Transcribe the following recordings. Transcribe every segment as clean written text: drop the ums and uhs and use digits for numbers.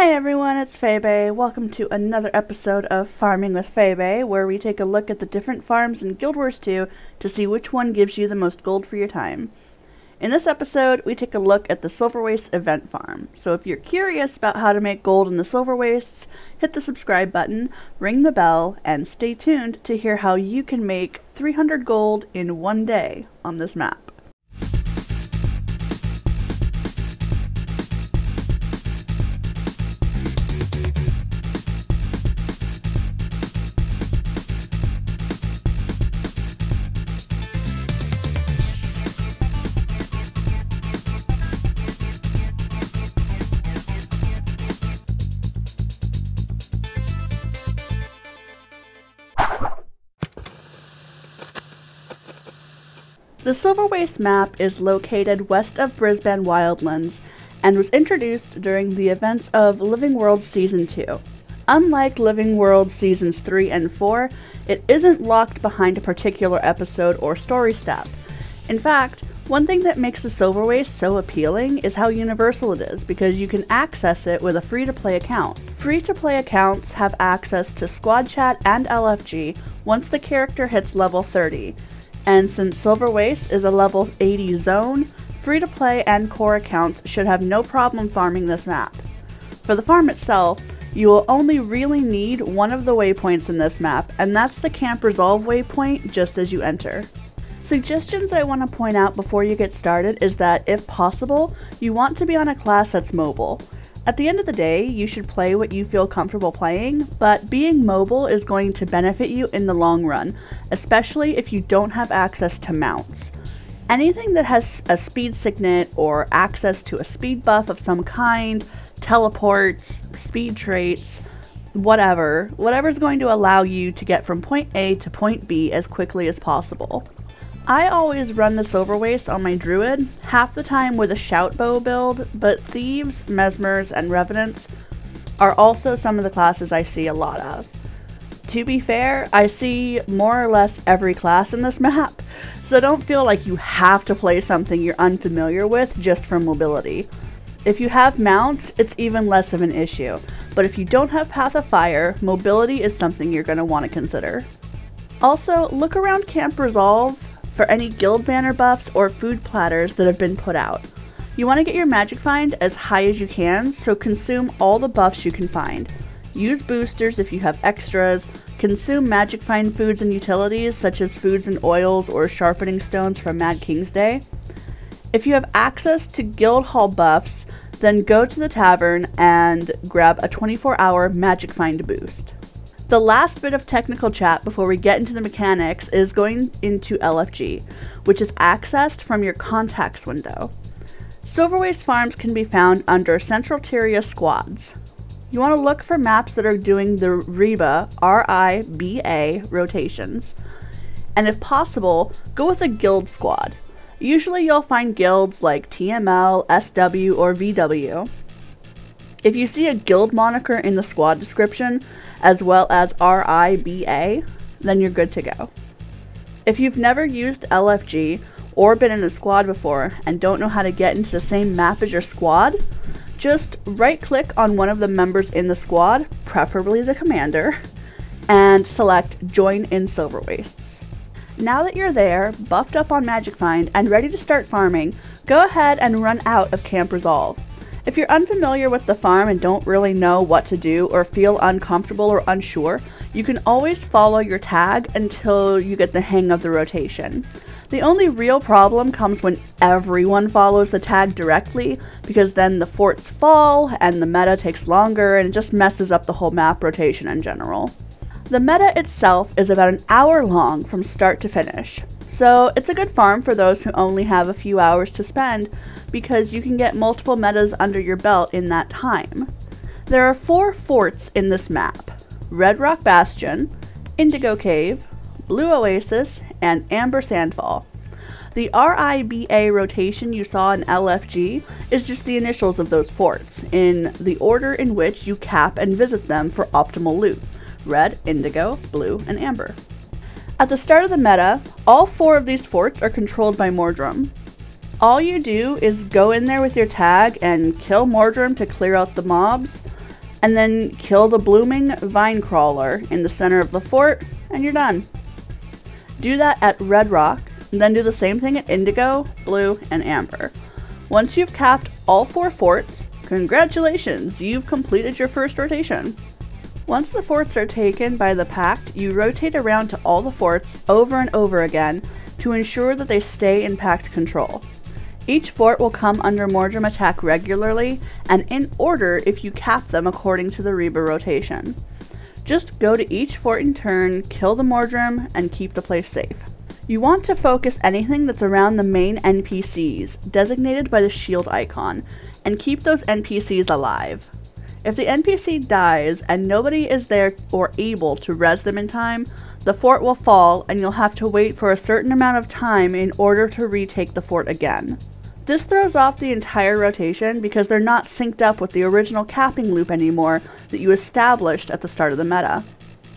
Hey everyone, it's Faybae. Welcome to another episode of Farming with Faybae, where we take a look at the different farms in Guild Wars 2 to see which one gives you the most gold for your time. In this episode, we take a look at the Silverwastes event farm. So if you're curious about how to make gold in the Silverwastes, hit the subscribe button, ring the bell, and stay tuned to hear how you can make 300 gold in one day on this map. The Silverwastes map is located west of Brisban Wildlands and was introduced during the events of Living World Season 2. Unlike Living World Seasons 3 and 4, it isn't locked behind a particular episode or story step. In fact, one thing that makes the Silverwastes so appealing is how universal it is, because you can access it with a free-to-play account. Free-to-play accounts have access to Squad Chat and LFG once the character hits level 30. And since Silverwastes is a level 80 zone, free-to-play and core accounts should have no problem farming this map. For the farm itself, you will only really need one of the waypoints in this map, and that's the Camp Resolve waypoint just as you enter. Suggestions I want to point out before you get started is that, if possible, you want to be on a class that's mobile. At the end of the day, you should play what you feel comfortable playing, but being mobile is going to benefit you in the long run, especially if you don't have access to mounts. Anything that has a speed signet or access to a speed buff of some kind, teleports, speed traits, whatever's going to allow you to get from point A to point B as quickly as possible. I always run the Silverwastes on my druid, half the time with a shout bow build, but thieves, mesmers, and revenants are also some of the classes I see a lot of. To be fair, I see more or less every class in this map, so don't feel like you have to play something you're unfamiliar with just for mobility. If you have mounts, it's even less of an issue, but if you don't have Path of Fire, mobility is something you're going to want to consider. Also, look around Camp Resolve for any guild banner buffs or food platters that have been put out. You want to get your magic find as high as you can, so consume all the buffs you can find. Use boosters if you have extras, consume magic find foods and utilities such as foods and oils or sharpening stones from Mad King's Day. If you have access to guild hall buffs, then go to the tavern and grab a 24-hour magic find boost. The last bit of technical chat before we get into the mechanics is going into LFG, which is accessed from your contacts window. Silverwastes farms can be found under Central Tyria squads. You want to look for maps that are doing the RIBA, R-I-B-A, rotations. And if possible, go with a guild squad. Usually you'll find guilds like TML, SW, or VW. If you see a guild moniker in the squad description, as well as R-I-B-A, then you're good to go. If you've never used LFG or been in a squad before and don't know how to get into the same map as your squad, just right-click on one of the members in the squad, preferably the commander, and select Join in Silverwastes. Now that you're there, buffed up on Magic Find, and ready to start farming, go ahead and run out of Camp Resolve. If you're unfamiliar with the farm and don't really know what to do or feel uncomfortable or unsure, you can always follow your tag until you get the hang of the rotation. The only real problem comes when everyone follows the tag directly, because then the forts fall and the meta takes longer and it just messes up the whole map rotation in general. The meta itself is about an hour long from start to finish, so it's a good farm for those who only have a few hours to spend, because you can get multiple metas under your belt in that time. There are 4 forts in this map: Red Rock Bastion, Indigo Cave, Blue Oasis, and Amber Sandfall. The RIBA rotation you saw in LFG is just the initials of those forts, in the order in which you cap and visit them for optimal loot: red, indigo, blue, and amber. At the start of the meta, all 4 of these forts are controlled by Mordrem. All you do is go in there with your tag and kill Mordrem to clear out the mobs, and then kill the blooming vine crawler in the center of the fort, and you're done. Do that at Red Rock, and then do the same thing at Indigo, Blue, and Amber. Once you've capped all four forts, congratulations, you've completed your first rotation. Once the forts are taken by the pact, you rotate around to all the forts over and over again to ensure that they stay in pact control. Each fort will come under Mordrem attack regularly and in order if you cap them according to the Reba rotation. Just go to each fort in turn, kill the Mordrem, and keep the place safe. You want to focus anything that's around the main NPCs, designated by the shield icon, and keep those NPCs alive. If the NPC dies and nobody is there or able to res them in time, the fort will fall and you'll have to wait for a certain amount of time in order to retake the fort again. This throws off the entire rotation because they're not synced up with the original capping loop anymore that you established at the start of the meta.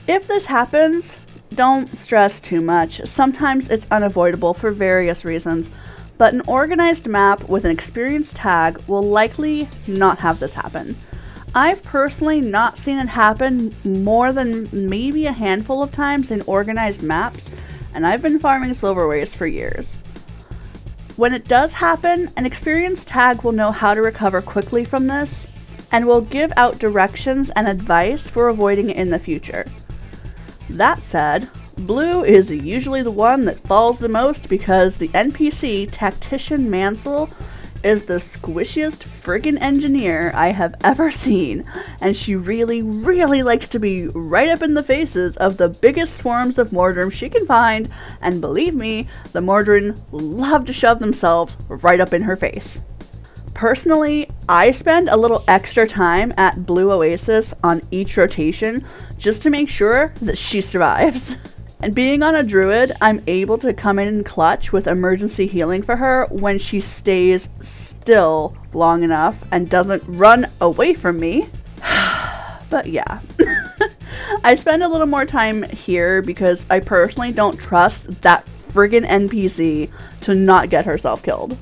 If this happens, don't stress too much. Sometimes it's unavoidable for various reasons, but an organized map with an experience tag will likely not have this happen. I've personally not seen it happen more than maybe a handful of times in organized maps, and I've been farming Silverwastes for years. When it does happen, an experience tag will know how to recover quickly from this and will give out directions and advice for avoiding it in the future. That said, Blue is usually the one that falls the most because the NPC Tactician Mansell is the squishiest friggin' engineer I have ever seen, and she really, really likes to be right up in the faces of the biggest swarms of Mordrem she can find, and believe me, the Mordrem love to shove themselves right up in her face. Personally, I spend a little extra time at Blue Oasis on each rotation just to make sure that she survives. And being on a druid, I'm able to come in clutch with emergency healing for her when she stays still long enough and doesn't run away from me. But yeah, I spend a little more time here because I personally don't trust that friggin' NPC to not get herself killed.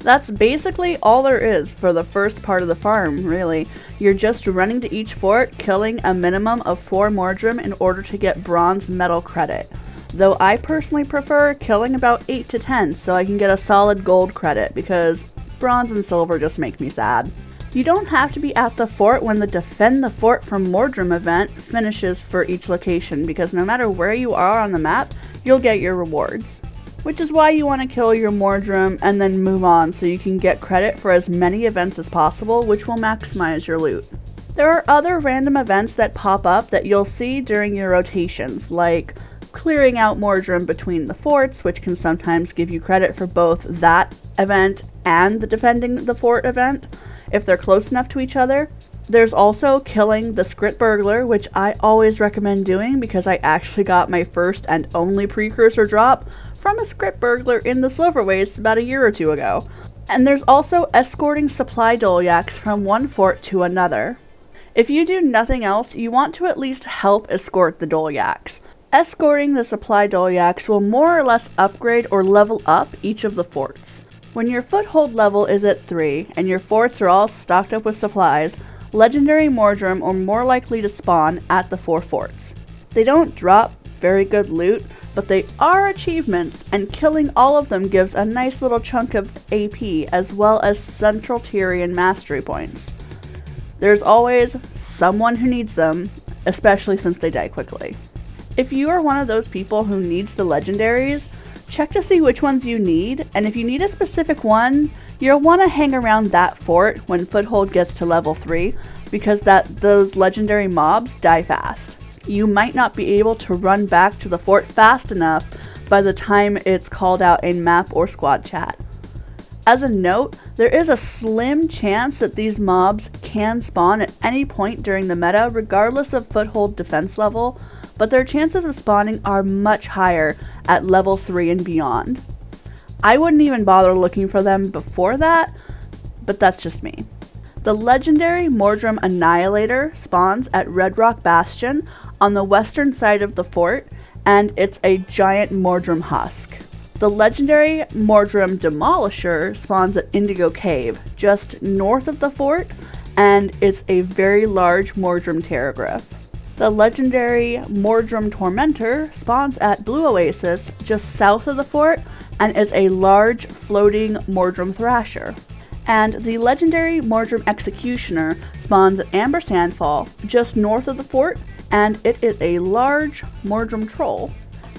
That's basically all there is for the first part of the farm, really. You're just running to each fort, killing a minimum of 4 Mordrem in order to get bronze medal credit. Though I personally prefer killing about 8 to 10 so I can get a solid gold credit because bronze and silver just make me sad. You don't have to be at the fort when the Defend the Fort from Mordrem event finishes for each location because no matter where you are on the map, you'll get your rewards. Which is why you want to kill your Mordrem and then move on so you can get credit for as many events as possible, which will maximize your loot. There are other random events that pop up that you'll see during your rotations, like clearing out Mordrem between the forts, which can sometimes give you credit for both that event and the Defending the Fort event, if they're close enough to each other. There's also killing the Skrit Burglar, which I always recommend doing because I actually got my first and only precursor drop from a Skrit Burglar in the Silverwastes about a year or two ago. And there's also escorting supply dolyaks from one fort to another. If you do nothing else, you want to at least help escort the dolyaks. Escorting the supply dolyaks will more or less upgrade or level up each of the forts. When your foothold level is at 3 and your forts are all stocked up with supplies, legendary Mordrem are more likely to spawn at the 4 forts. They don't drop very good loot, but they are achievements, and killing all of them gives a nice little chunk of AP as well as Central Tyrian mastery points. There's always someone who needs them, especially since they die quickly. If you are one of those people who needs the legendaries, check to see which ones you need, and if you need a specific one, you'll want to hang around that fort when Foothold gets to level 3 because those legendary mobs die fast. You might not be able to run back to the fort fast enough by the time it's called out in map or squad chat. As a note, there is a slim chance that these mobs can spawn at any point during the meta regardless of foothold defense level, but their chances of spawning are much higher at level 3 and beyond. I wouldn't even bother looking for them before that, but that's just me. The legendary Mordrem Annihilator spawns at Red Rock Bastion on the western side of the fort, and it's a giant Mordrem Husk. The legendary Mordrem Demolisher spawns at Indigo Cave, just north of the fort, and it's a very large Mordrem Teragriff. The legendary Mordrem Tormentor spawns at Blue Oasis just south of the fort and is a large floating Mordrem Thrasher. And the legendary Mordrem Executioner spawns at Amber Sandfall just north of the fort, and it is a large Mordrem Troll.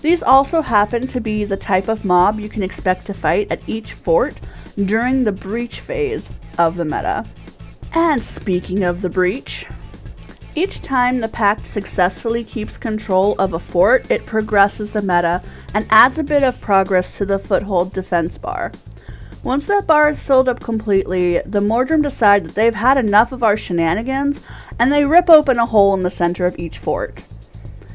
These also happen to be the type of mob you can expect to fight at each fort during the breach phase of the meta. And speaking of the breach, each time the pact successfully keeps control of a fort, it progresses the meta and adds a bit of progress to the foothold defense bar. Once that bar is filled up completely, the Mordrem decide that they've had enough of our shenanigans, and they rip open a hole in the center of each fort.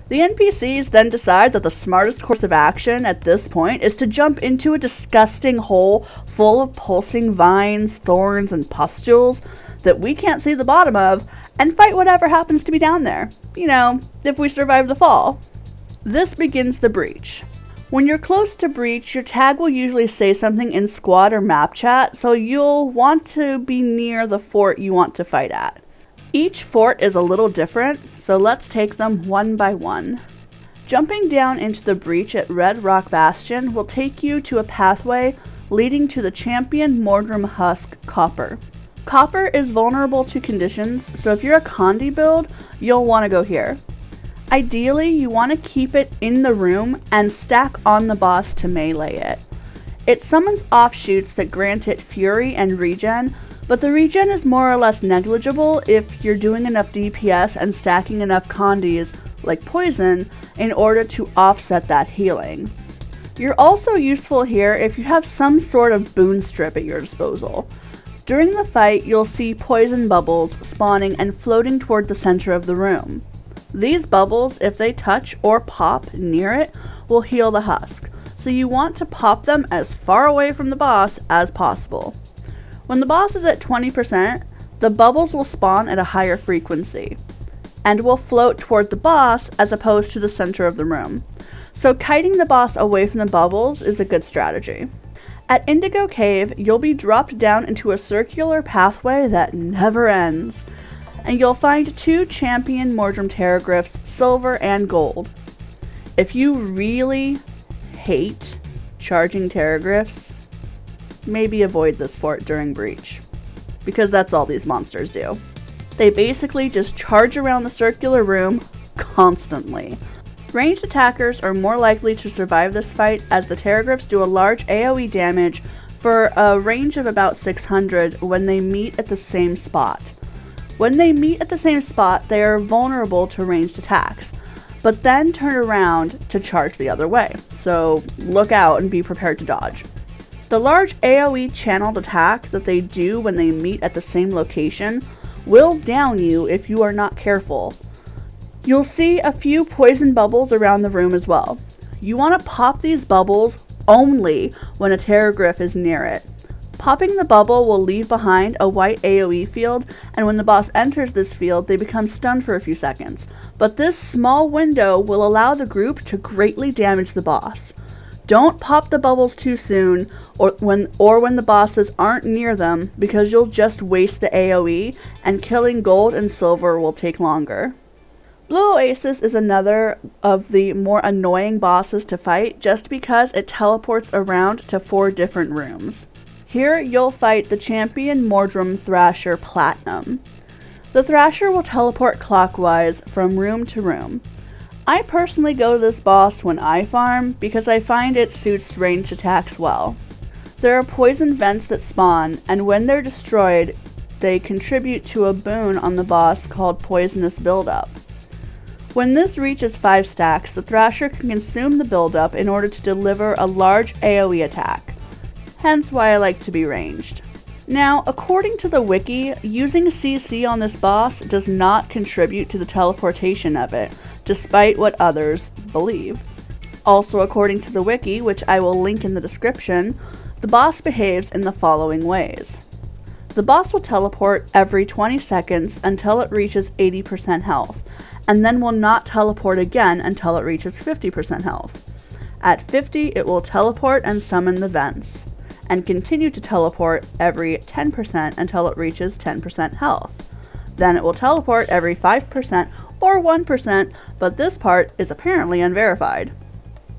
The NPCs then decide that the smartest course of action at this point is to jump into a disgusting hole full of pulsing vines, thorns, and pustules that we can't see the bottom of, and fight whatever happens to be down there. You know, if we survive the fall. This begins the breach. When you're close to breach, your tag will usually say something in squad or map chat, so you'll want to be near the fort you want to fight at. Each fort is a little different, so let's take them one by one. Jumping down into the breach at Red Rock Bastion will take you to a pathway leading to the champion Mordrem Husk, Copper. Copper is vulnerable to conditions, so if you're a Condi build, you'll want to go here. Ideally, you want to keep it in the room and stack on the boss to melee it. It summons offshoots that grant it fury and regen, but the regen is more or less negligible if you're doing enough DPS and stacking enough condis, like poison, in order to offset that healing. You're also useful here if you have some sort of boon strip at your disposal. During the fight, you'll see poison bubbles spawning and floating toward the center of the room. These bubbles, if they touch or pop near it, will heal the husk, so you want to pop them as far away from the boss as possible. When the boss is at 20%, the bubbles will spawn at a higher frequency, and will float toward the boss as opposed to the center of the room. So kiting the boss away from the bubbles is a good strategy. At Indigo Cave, you'll be dropped down into a circular pathway that never ends, and you'll find two champion Mordrem Teragriffs, Silver and Gold. If you really hate charging Teragriffs, maybe avoid this fort during breach, because that's all these monsters do. They basically just charge around the circular room constantly. Ranged attackers are more likely to survive this fight, as the Teragriffs do a large AoE damage for a range of about 600 when they meet at the same spot. When they meet at the same spot, they are vulnerable to ranged attacks, but then turn around to charge the other way, so look out and be prepared to dodge. The large AoE channeled attack that they do when they meet at the same location will down you if you are not careful. You'll see a few poison bubbles around the room as well. You want to pop these bubbles only when a Teragriff is near it. Popping the bubble will leave behind a white AoE field, and when the boss enters this field, they become stunned for a few seconds. But this small window will allow the group to greatly damage the boss. Don't pop the bubbles too soon or when the bosses aren't near them, because you'll just waste the AoE, and killing Gold and Silver will take longer. Blue Oasis is another of the more annoying bosses to fight, just because it teleports around to 4 different rooms. Here you'll fight the champion Mordrem Thrasher, Platinum. The Thrasher will teleport clockwise from room to room. I personally go to this boss when I farm because I find it suits ranged attacks well. There are poison vents that spawn, and when they're destroyed, they contribute to a boon on the boss called Poisonous Buildup. When this reaches 5 stacks, the Thrasher can consume the buildup in order to deliver a large AoE attack. Hence why I like to be ranged. Now, according to the wiki, using CC on this boss does not contribute to the teleportation of it, despite what others believe. Also according to the wiki, which I will link in the description, the boss behaves in the following ways. The boss will teleport every 20 seconds until it reaches 80% health, and then will not teleport again until it reaches 50% health. At 50, it will teleport and summon the vents, and continue to teleport every 10% until it reaches 10% health. Then it will teleport every 5% or 1%, but this part is apparently unverified.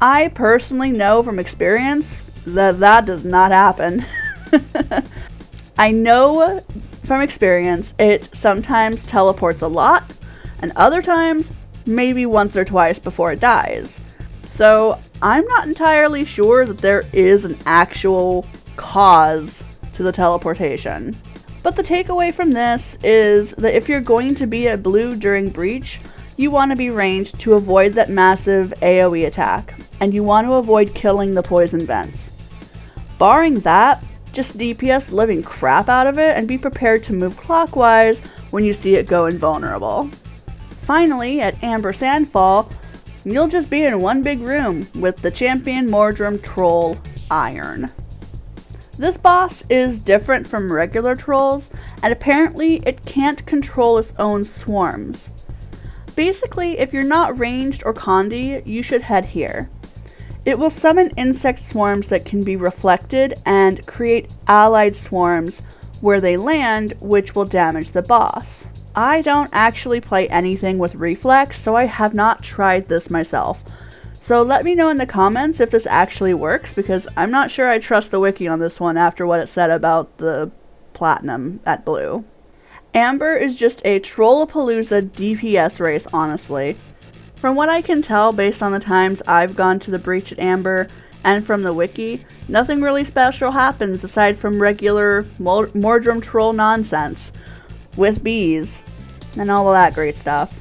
I personally know from experience that that does not happen. I know from experience it sometimes teleports a lot, and other times maybe once or twice before it dies. So I'm not entirely sure that there is an actual cause to the teleportation. But the takeaway from this is that if you're going to be a blue during Breach, you want to be ranged to avoid that massive AoE attack, and you want to avoid killing the poison vents. Barring that, just DPS living crap out of it and be prepared to move clockwise when you see it go invulnerable. Finally, at Amber Sandfall, you'll just be in one big room with the champion Mordrem Troll, Iron. This boss is different from regular trolls, and apparently it can't control its own swarms. Basically, if you're not ranged or condi, you should head here. It will summon insect swarms that can be reflected and create allied swarms where they land, which will damage the boss. I don't actually play anything with reflex, so I have not tried this myself. So let me know in the comments if this actually works, because I'm not sure I trust the wiki on this one after what it said about the Platinum at Blue. Amber is just a Trollapalooza DPS race, honestly. From what I can tell based on the times I've gone to the Breach at Amber and from the wiki, nothing really special happens aside from regular Mordrem Troll nonsense with bees and all of that great stuff.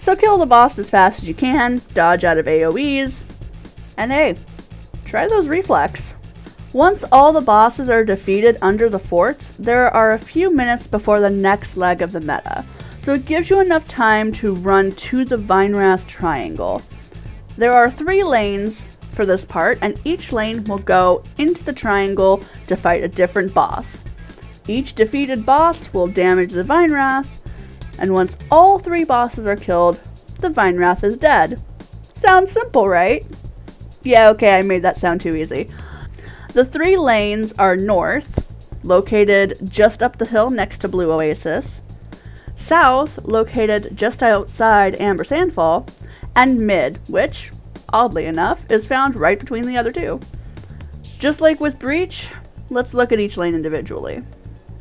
So kill the boss as fast as you can, dodge out of AoEs, and hey, try those reflex. Once all the bosses are defeated under the forts, there are a few minutes before the next leg of the meta, so it gives you enough time to run to the Vinewrath Triangle. There are 3 lanes for this part, and each lane will go into the triangle to fight a different boss. Each defeated boss will damage the Vinewrath, and once all 3 bosses are killed, the Vinewrath is dead. Sounds simple, right? Yeah, okay, I made that sound too easy. The 3 lanes are north, located just up the hill next to Blue Oasis, south, located just outside Amber Sandfall, and mid, which, oddly enough, is found right between the other 2. Just like with Breach, let's look at each lane individually.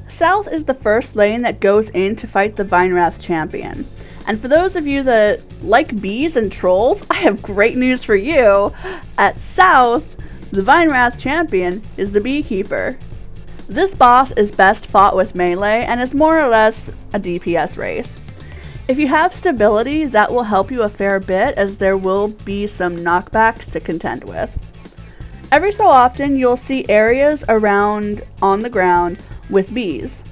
South is the first lane that goes in to fight the Vinewrath Champion. And for those of you that like bees and trolls, I have great news for you. At South, the Vinewrath Champion is the Beekeeper. This boss is best fought with melee and is more or less a DPS race. If you have stability, that will help you a fair bit, as there will be some knockbacks to contend with. Every so often, you'll see areas around on the ground with bees.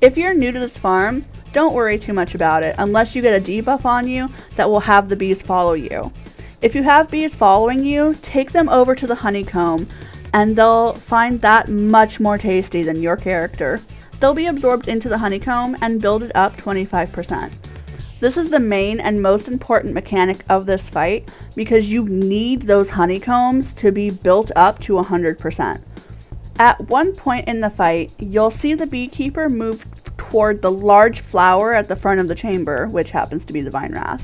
If you're new to this farm, don't worry too much about it unless you get a debuff on you that will have the bees follow you. If you have bees following you, take them over to the honeycomb and they'll find that much more tasty than your character. They'll be absorbed into the honeycomb and build it up 25%. This is the main and most important mechanic of this fight, because you need those honeycombs to be built up to 100%. At one point in the fight, you'll see the Beekeeper move toward the large flower at the front of the chamber, which happens to be the Vinewrath.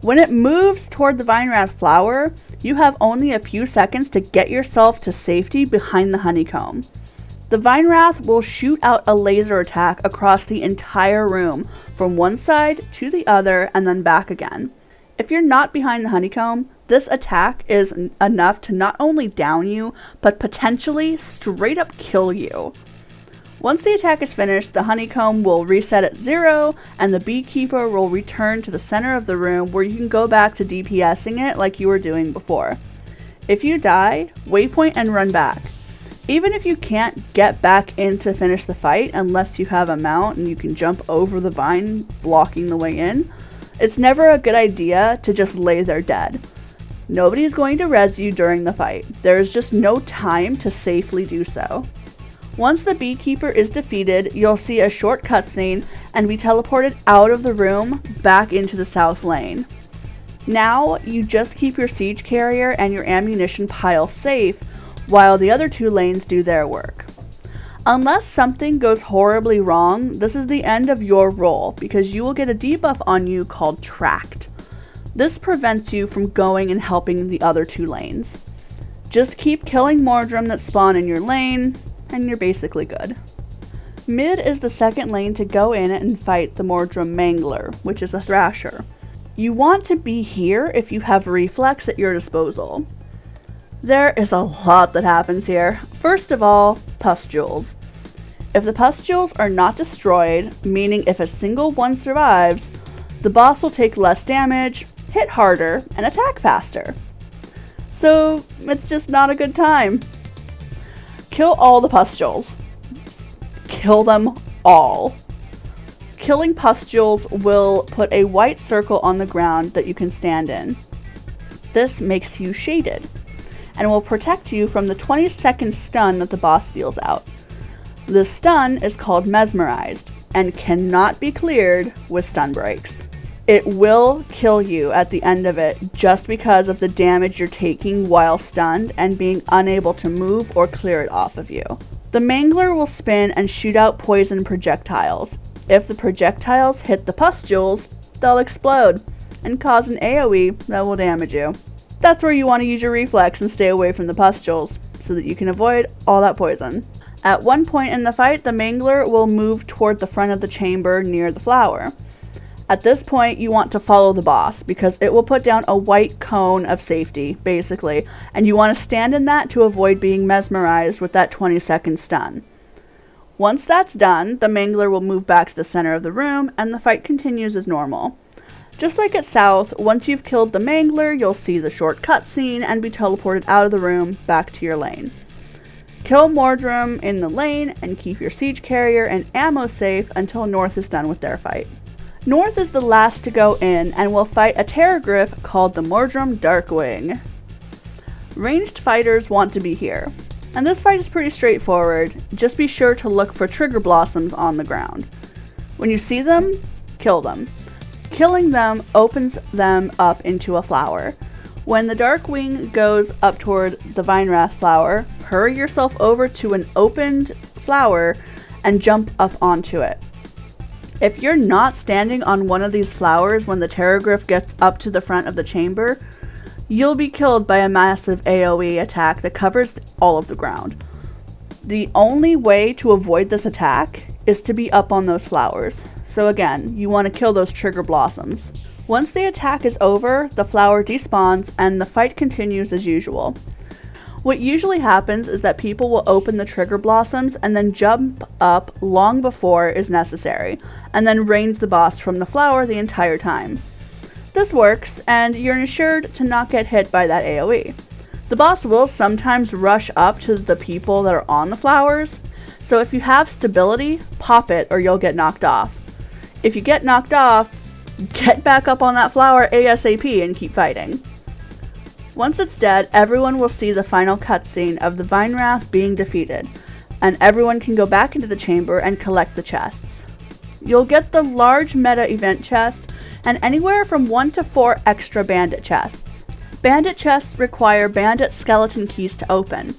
When it moves toward the Vinewrath flower, you have only a few seconds to get yourself to safety behind the honeycomb. The Vinewrath will shoot out a laser attack across the entire room, from one side to the other and then back again. If you're not behind the honeycomb, this attack is enough to not only down you, but potentially straight up kill you. Once the attack is finished, the honeycomb will reset at 0, and the Beekeeper will return to the center of the room where you can go back to DPSing it like you were doing before. If you die, waypoint and run back. Even if you can't get back in to finish the fight unless you have a mount and you can jump over the vine blocking the way in, it's never a good idea to just lay there dead. Nobody's going to res you during the fight. There is just no time to safely do so. Once the Beekeeper is defeated, you'll see a short cutscene and be teleported out of the room back into the south lane. Now you just keep your siege carrier and your ammunition pile safe while the other 2 lanes do their work. Unless something goes horribly wrong, this is the end of your roll because you will get a debuff on you called Tracked. This prevents you from going and helping the other two lanes. Just keep killing Mordrem that spawn in your lane, and you're basically good. Mid is the second lane to go in and fight the Mordrem Mangler, which is a Thrasher. You want to be here if you have Reflex at your disposal. There is a lot that happens here. First of all, Pustules. If the Pustules are not destroyed, meaning if a single one survives, the boss will take less damage, hit harder, and attack faster. So it's just not a good time. Kill all the Pustules. Kill them all. Killing Pustules will put a white circle on the ground that you can stand in. This makes you shaded and will protect you from the 20-second stun that the boss deals out. This stun is called Mesmerized and cannot be cleared with stun breaks. It will kill you at the end of it just because of the damage you're taking while stunned and being unable to move or clear it off of you. The Mangler will spin and shoot out poison projectiles. If the projectiles hit the Pustules, they'll explode and cause an AoE that will damage you. That's where you want to use your Reflex and stay away from the Pustules so that you can avoid all that poison. At one point in the fight, the Mangler will move toward the front of the chamber near the flower. At this point, you want to follow the boss because it will put down a white cone of safety, basically, and you want to stand in that to avoid being mesmerized with that 20-second stun. Once that's done, the Mangler will move back to the center of the room, and the fight continues as normal. Just like at South, once you've killed the Mangler, you'll see the short cutscene and be teleported out of the room back to your lane. Kill Mordrem in the lane and keep your Siege Carrier and ammo safe until North is done with their fight. North is the last to go in and will fight a Teragriff called the Mordrem Darkwing. Ranged fighters want to be here, and this fight is pretty straightforward. Just be sure to look for trigger blossoms on the ground. When you see them, kill them. Killing them opens them up into a flower. When the Darkwing goes up toward the Vinewrath flower, hurry yourself over to an opened flower and jump up onto it. If you're not standing on one of these flowers when the Teragriff gets up to the front of the chamber, you'll be killed by a massive AoE attack that covers all of the ground. The only way to avoid this attack is to be up on those flowers. So again, you want to kill those trigger blossoms. Once the attack is over, the flower despawns and the fight continues as usual. What usually happens is that people will open the trigger blossoms and then jump up long before is necessary, and then range the boss from the flower the entire time. This works, and you're assured to not get hit by that AoE. The boss will sometimes rush up to the people that are on the flowers, so if you have stability, pop it or you'll get knocked off. If you get knocked off, get back up on that flower ASAP and keep fighting. Once it's dead, everyone will see the final cutscene of the Vinewrath being defeated, and everyone can go back into the chamber and collect the chests. You'll get the large meta event chest, and anywhere from 1 to 4 extra bandit chests. Bandit chests require bandit skeleton keys to open,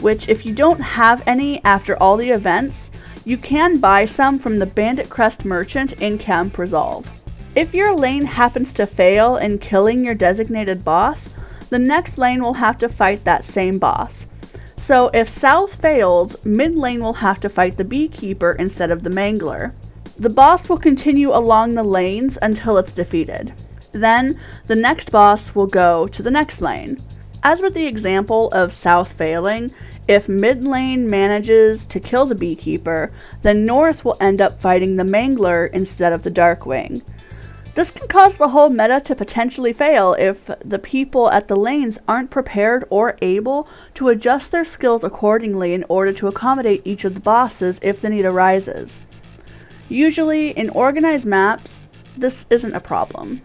which if you don't have any after all the events, you can buy some from the Bandit Crest merchant in Camp Resolve. If your lane happens to fail in killing your designated boss, the next lane will have to fight that same boss. So if South fails, mid lane will have to fight the Beekeeper instead of the Mangler. The boss will continue along the lanes until it's defeated. Then the next boss will go to the next lane. As with the example of South failing, if mid lane manages to kill the Beekeeper, then North will end up fighting the Mangler instead of the Darkwing. This can cause the whole meta to potentially fail if the people at the lanes aren't prepared or able to adjust their skills accordingly in order to accommodate each of the bosses if the need arises. Usually, in organized maps, this isn't a problem.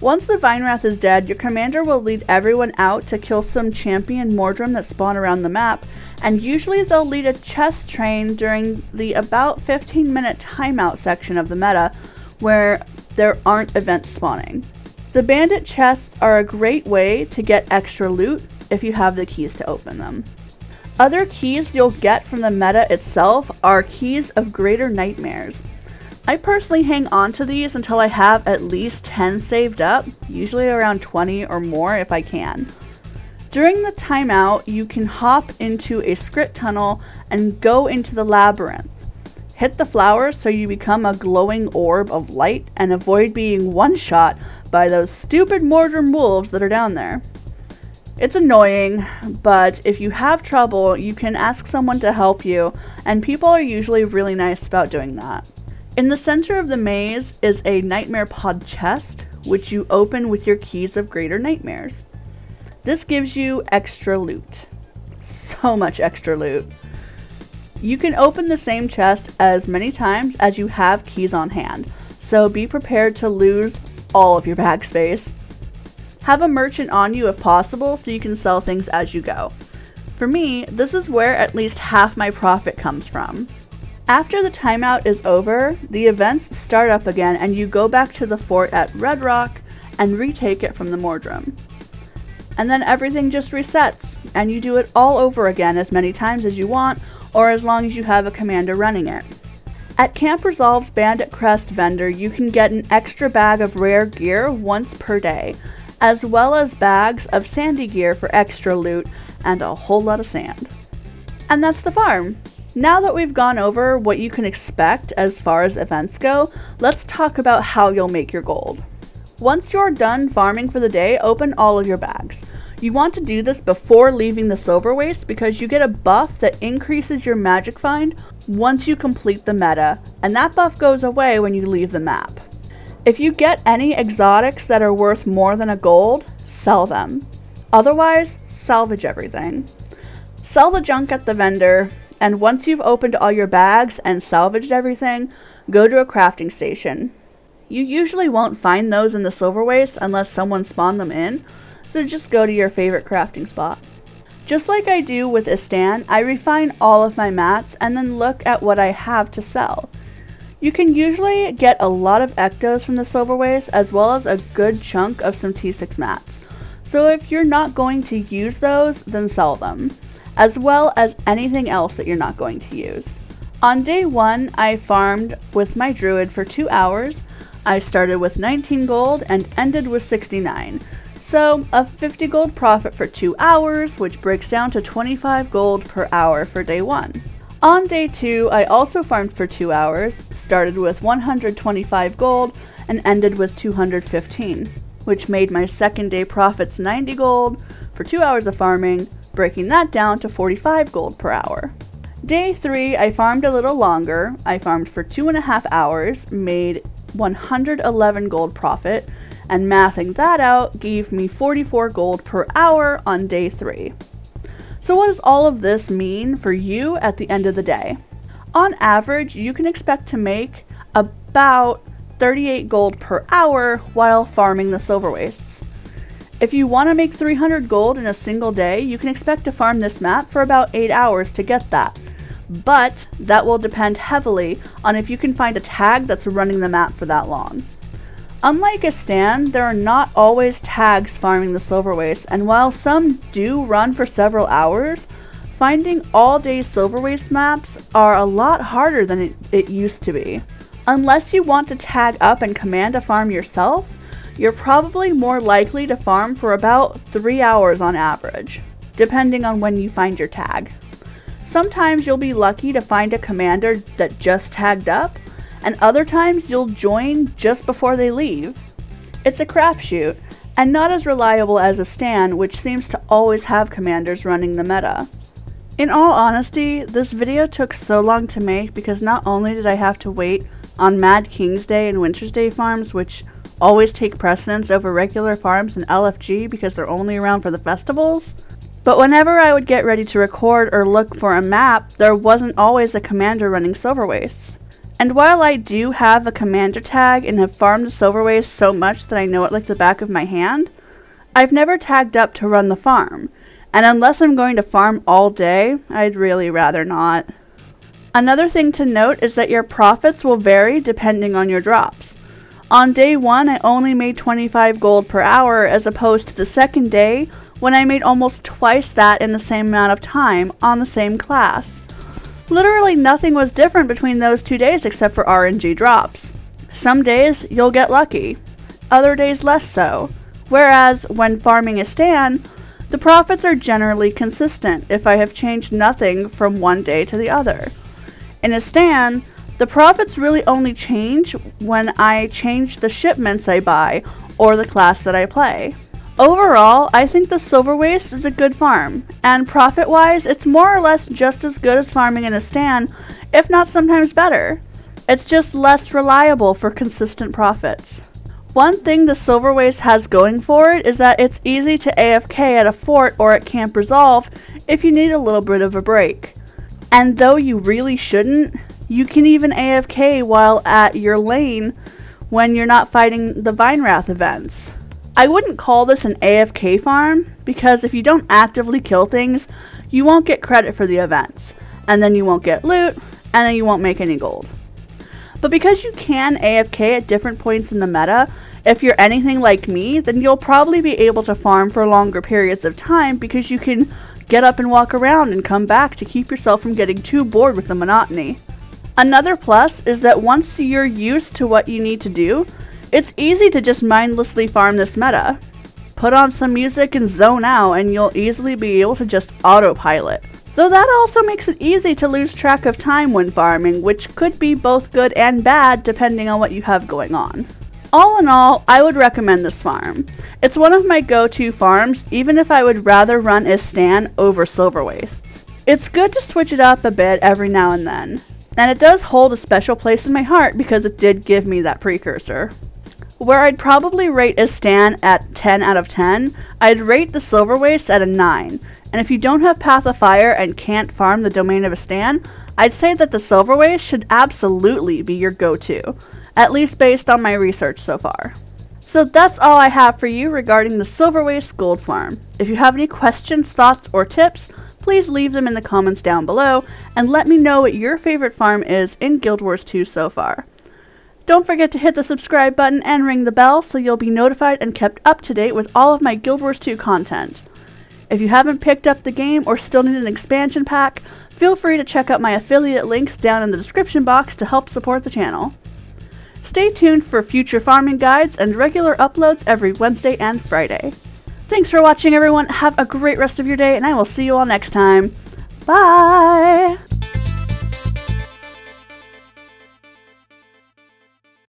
Once the Vinewrath is dead, your commander will lead everyone out to kill some champion Mordrem that spawn around the map, and usually they'll lead a chess train during the about 15-minute timeout section of the meta, where there aren't events spawning. The bandit chests are a great way to get extra loot if you have the keys to open them. Other keys you'll get from the meta itself are keys of greater nightmares. I personally hang on to these until I have at least 10 saved up, usually around 20 or more if I can. During the timeout, you can hop into a script tunnel and go into the labyrinth. Hit the flowers so you become a glowing orb of light and avoid being one-shot by those stupid Mordrem wolves that are down there. It's annoying, but if you have trouble, you can ask someone to help you, and people are usually really nice about doing that. In the center of the maze is a nightmare pod chest, which you open with your keys of greater nightmares. This gives you extra loot. So much extra loot. You can open the same chest as many times as you have keys on hand, so be prepared to lose all of your bag space. Have a merchant on you if possible so you can sell things as you go. For me, this is where at least half my profit comes from. After the timeout is over, the events start up again and you go back to the fort at Red Rock and retake it from the Mordrem. And then everything just resets, and you do it all over again as many times as you want, or as long as you have a commander running it. At Camp Resolve's Bandit Crest vendor, you can get an extra bag of rare gear once per day, as well as bags of sandy gear for extra loot and a whole lot of sand. And that's the farm. Now that we've gone over what you can expect as far as events go, let's talk about how you'll make your gold. Once you're done farming for the day, open all of your bags. You want to do this before leaving the Silverwastes because you get a buff that increases your magic find once you complete the meta, and that buff goes away when you leave the map. If you get any exotics that are worth more than a gold, sell them. Otherwise, salvage everything. Sell the junk at the vendor, and once you've opened all your bags and salvaged everything, go to a crafting station. You usually won't find those in the Silverwastes unless someone spawned them in, so just go to your favorite crafting spot. Just like I do with Istan, I refine all of my mats and then look at what I have to sell. You can usually get a lot of ectos from the Silverwastes as well as a good chunk of some T6 mats, so if you're not going to use those, then sell them, as well as anything else that you're not going to use. On day one, I farmed with my druid for 2 hours. I started with 19 gold and ended with 69, so a 50 gold profit for 2 hours, which breaks down to 25 gold per hour for day 1. On day 2, I also farmed for 2 hours, started with 125 gold and ended with 215, which made my second day profits 90 gold for 2 hours of farming, breaking that down to 45 gold per hour. Day 3, I farmed a little longer. I farmed for 2.5 hours, made 111 gold profit, and mathing that out gave me 44 gold per hour on day 3. So what does all of this mean for you at the end of the day? On average, you can expect to make about 38 gold per hour while farming the Silverwastes. If you want to make 300 gold in a single day, you can expect to farm this map for about 8 hours to get that. But that will depend heavily on if you can find a tag that's running the map for that long. Unlike Istan, there are not always tags farming the Silverwastes, and while some do run for several hours, finding all-day Silverwastes maps are a lot harder than it used to be. Unless you want to tag up and command a farm yourself, you're probably more likely to farm for about 3 hours on average, depending on when you find your tag. Sometimes you'll be lucky to find a commander that just tagged up, and other times you'll join just before they leave. It's a crapshoot, and not as reliable as Istan, which seems to always have commanders running the meta. In all honesty, this video took so long to make because not only did I have to wait on Mad King's Day and Winter's Day farms, which always take precedence over regular farms in LFG because they're only around for the festivals, but whenever I would get ready to record or look for a map, there wasn't always a commander running Silverwastes. And while I do have a commander tag and have farmed Silverwastes so much that I know it like the back of my hand, I've never tagged up to run the farm, and unless I'm going to farm all day, I'd really rather not. Another thing to note is that your profits will vary depending on your drops. On day 1, I only made 25 gold per hour as opposed to the second day, when I made almost twice that in the same amount of time on the same class. Literally nothing was different between those 2 days except for RNG drops. Some days you'll get lucky, other days less so, whereas when farming Istan, the profits are generally consistent if I have changed nothing from one day to the other. In Istan, the profits really only change when I change the shipments I buy or the class that I play. Overall, I think the Silverwastes is a good farm, and profit-wise, it's more or less just as good as farming in Istan, if not sometimes better. It's just less reliable for consistent profits. One thing the Silverwaste has going for it is that it's easy to AFK at a fort or at Camp Resolve if you need a little bit of a break. And though you really shouldn't, you can even AFK while at your lane when you're not fighting the Vinewrath events. I wouldn't call this an AFK farm, because if you don't actively kill things, you won't get credit for the events, and then you won't get loot, and then you won't make any gold. But because you can AFK at different points in the meta, if you're anything like me, then you'll probably be able to farm for longer periods of time because you can get up and walk around and come back to keep yourself from getting too bored with the monotony. Another plus is that once you're used to what you need to do, it's easy to just mindlessly farm this meta. Put on some music and zone out and you'll easily be able to just autopilot. So that also makes it easy to lose track of time when farming, which could be both good and bad depending on what you have going on. All in all, I would recommend this farm. It's one of my go-to farms, even if I would rather run Istan over Silverwastes. It's good to switch it up a bit every now and it does hold a special place in my heart because it did give me that precursor. Where I'd probably rate Istan at 10 out of 10, I'd rate the Silverwastes at a 9, and if you don't have Path of Fire and can't farm the domain of Istan, I'd say that the Silverwastes should absolutely be your go-to, at least based on my research so far. So that's all I have for you regarding the Silverwastes Gold Farm. If you have any questions, thoughts, or tips, please leave them in the comments down below, and let me know what your favorite farm is in Guild Wars 2 so far. Don't forget to hit the subscribe button and ring the bell so you'll be notified and kept up to date with all of my Guild Wars 2 content. If you haven't picked up the game or still need an expansion pack, feel free to check out my affiliate links down in the description box to help support the channel. Stay tuned for future farming guides and regular uploads every Wednesday and Friday. Thanks for watching everyone, have a great rest of your day, and I will see you all next time. Bye!